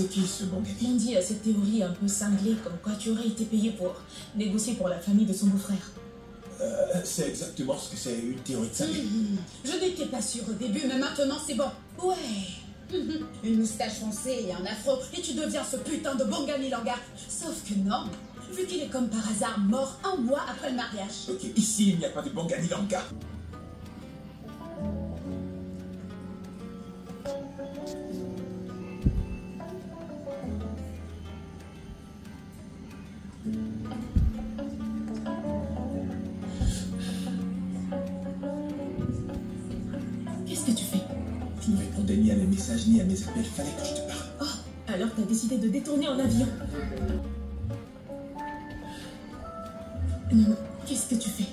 C'est qui ce Bongani? On dit à cette théorie un peu cinglée comme quoi tu aurais été payé pour négocier pour la famille de son beau-frère. C'est exactement ce que c'est, une théorie de cinglée. Je n'étais pas sûre au début, mais maintenant c'est bon. Ouais. Une moustache foncée et un afro, et tu deviens ce putain de Bongani Langa. Sauf que non, vu qu'il est comme par hasard mort un mois après le mariage. Ok, ici il n'y a pas de Bongani Langa. Qu'est-ce que tu fais? Tu ne répondais ni à mes messages ni à mes appels, fallait que je te parle. Oh, alors t'as décidé de détourner en avion. Non, qu'est-ce que tu fais?